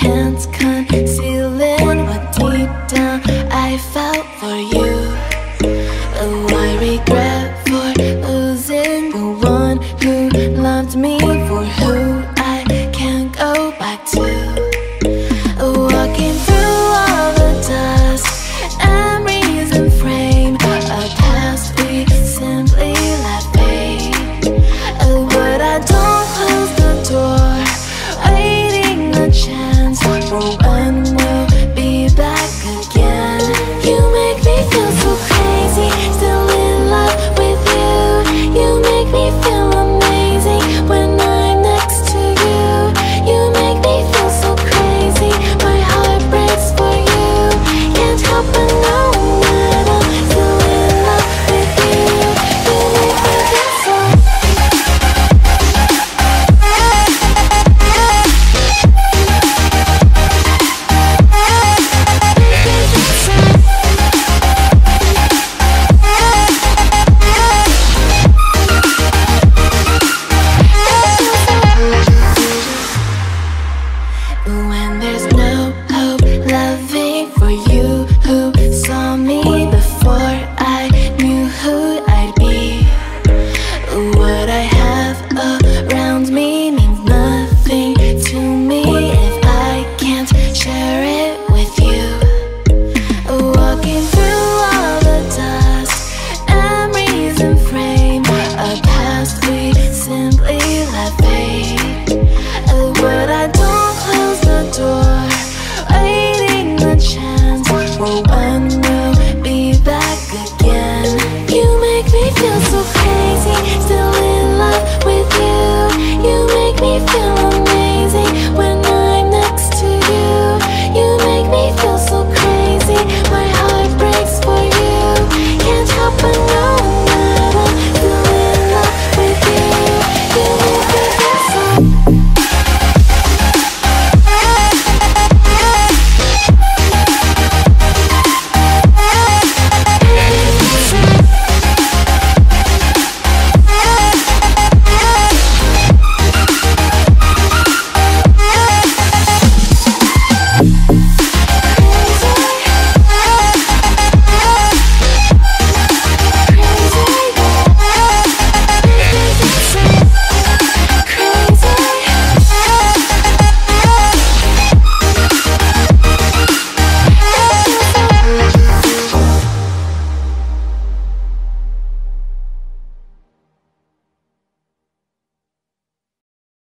hands concealing what deep down I felt for you. Oh, I regret for losing the one who loved me, for who I can't go back to. Oh, walking through all the dust, memories and frame, a past we simply let fade. Oh, but I don't close the door, waiting a chance for when we'll be back again. You make me feel so crazy, still in love with you. You make me feel amazing when I'm next to you. You make me feel so crazy, my heart breaks for you. Can't help but know that I'm still in love with you. You make me feel so. When there's